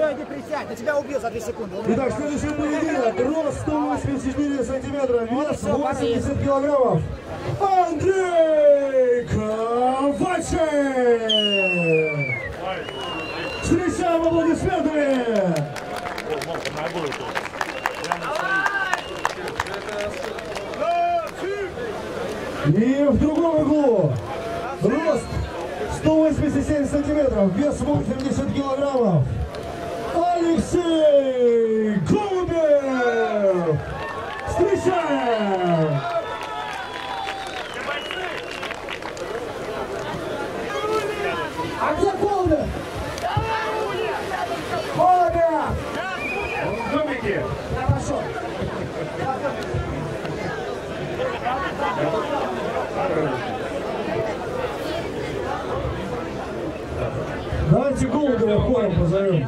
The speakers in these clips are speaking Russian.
Все, иди присядь, я тебя убил за 2 секунды. Итак, следующий поединок. Рост 184 сантиметра, вес 80 килограммов. Андрей Ковачий! Встречаем аплодисментами! И в другом углу. Рост 187 сантиметров, вес 80 килограммов. Алексей Голубев! Встречаем! А где Голубев? Голубев! Он в домике. Я пошел. Давайте Голубева хором позовем.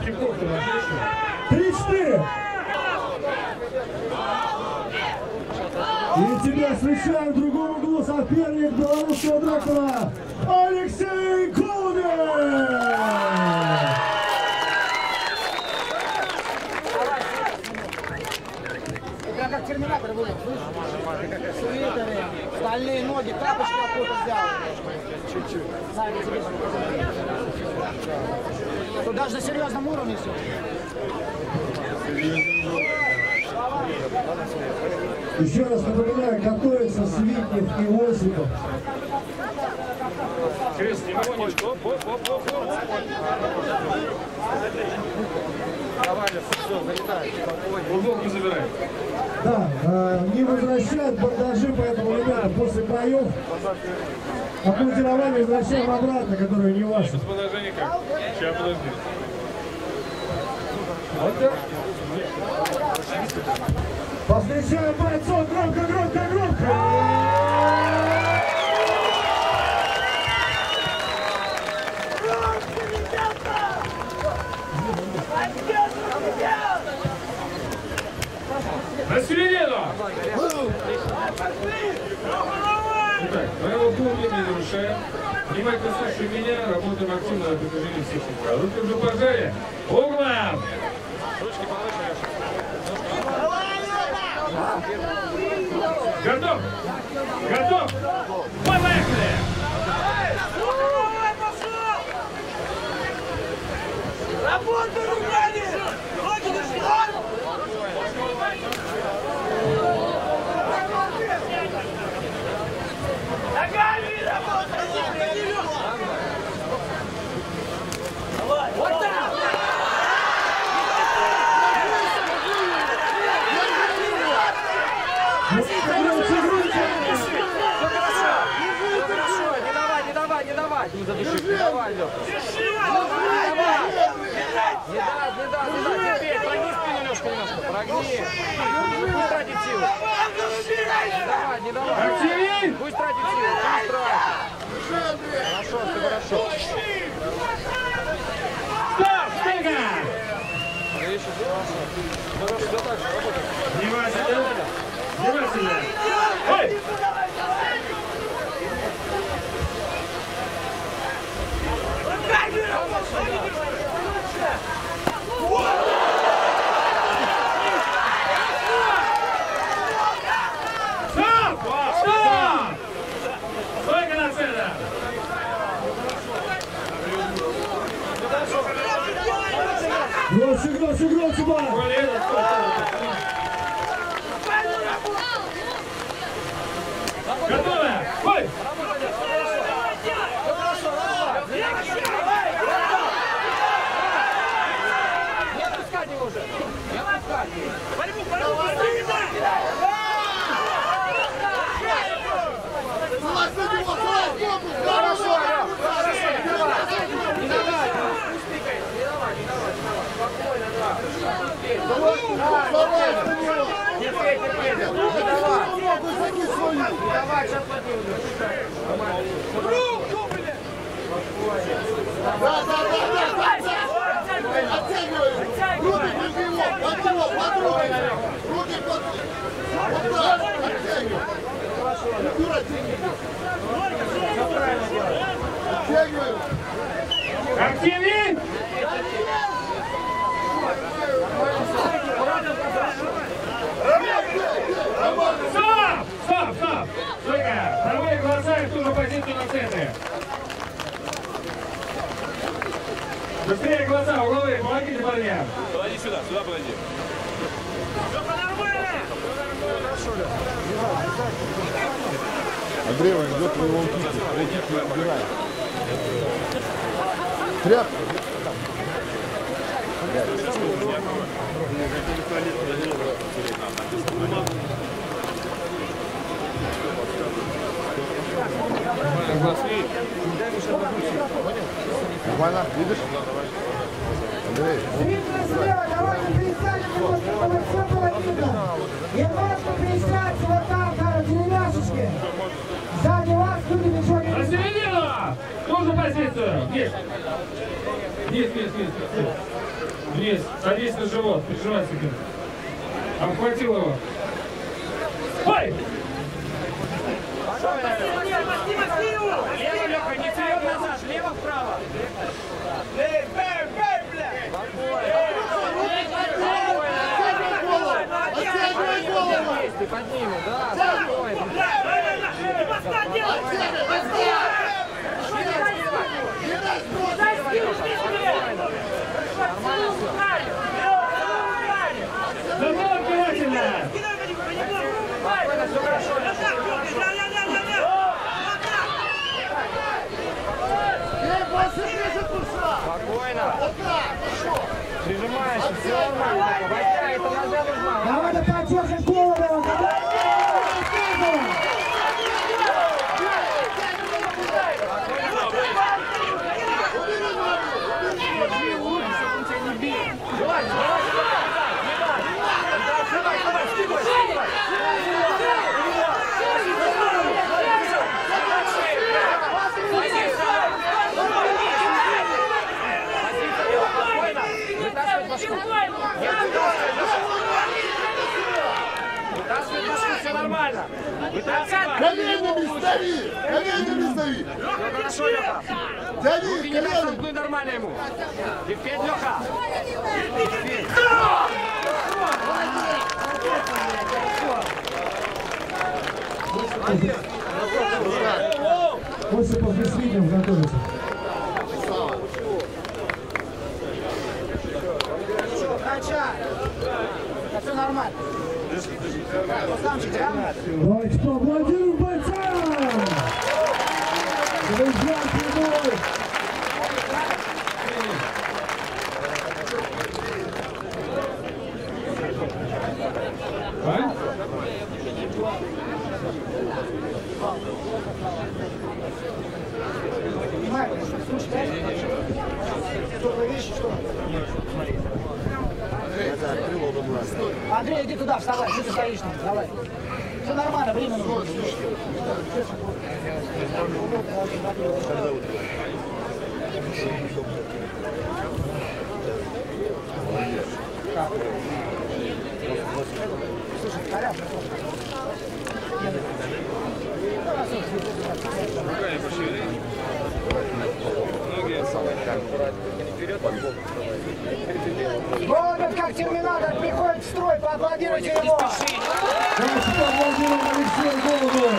3-4. И тебя встречаем в другом углу соперник белорусского дракона Алексей Кулли. Я как терминатор буду. Суетеры, стальные ноги, тапочку какую-то взял. Чуть-чуть. Тут даже на серьезном уровне все. Еще раз напоминаю, готовится Витниев и Осипов. Уголок не забирает. Да, не возвращают бандажи, поэтому, ребята, после боев аплодирование возвращаем обратно, которые не ваши. Без бандажа никак. Сейчас, подожди. Вот так. Посвящаем бойцов громко-громко-громко! Громко, ребята! Победу, ребят! На середину! Итак, правила полумина не нарушаем. Внимательно слушай меня, работаем активно на протяжении всех управлений. Руки уже пожали. Углом! Готов! Готов! Поехали! Работай, румяне! Ноги на штраф! Ногами работай! Вот так! Не задуши, не давай, Лёха. Не давай. Теперь прогни спину немножко. Пусть тратит силу. Давай, не давай. Пусть тратит силу. Хорошо. Стоп, стыга! Внимательно. Ой! Громче, готовы? Ой! Активнее! Быстрее глаза, угловые, помогите парням. Подойди сюда, сюда подойди. Все по-нормально! Андрей ждет твоего кипа. Тряпку. Нормально, видишь? Андрей. Слева, давайте пересядьте, все было видно. Немножко пересядьте вот там, на деревяшечке. Сзади вас люди ничего не видят. На середину! Тоже позицию! Вниз! Вниз, вниз, вниз. Вниз, садись на живот, прижимайся к нему. Обхватил его. Ой! Лево, Леха, не вперед назад, лево вправо. Бей, бей, бей, блядь! Подними, да? Спокойно. Прижимаешься, все нормально. Батя, это нога нужна. Давай-то поддержим голову. Нормально. Коленями сдави! Коленями сдави! Хорошо, Леха. Дави, коленями. Нормально ему. И вперед, Леха. Молодец. Осипов и Витниев готовится. Все нормально. Давайте поаплодируем бойцам! Друзья, прибой! А? Понимаете, слушайте, что-то вещи, что? Андрей, иди туда, вставай, что ты стоишь там, давай. Все нормально, время нужно. Слушай, порядок. Голубев, как терминатор, приходит в строй, поаплодируйте его! Давайте поаплодируем Алексею Голубеву!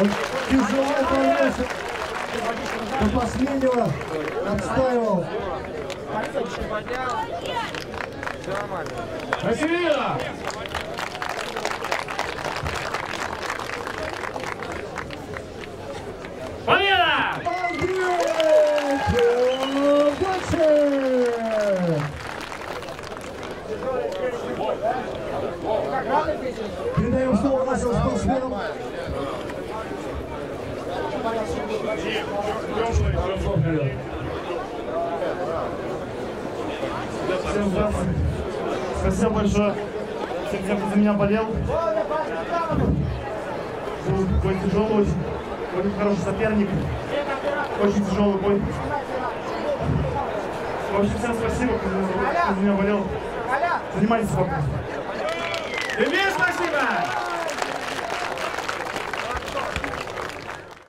Он тяжело пронесся, до последнего отстаивал. Василина! Передаем слово нашим спортсменам. Всем здравствуйте. Спасибо большое. Всем, кто за меня болел. Бой тяжелый, очень хороший соперник. Очень тяжелый бой. В общем, всем спасибо, кто за меня болел. Занимайтесь спортом.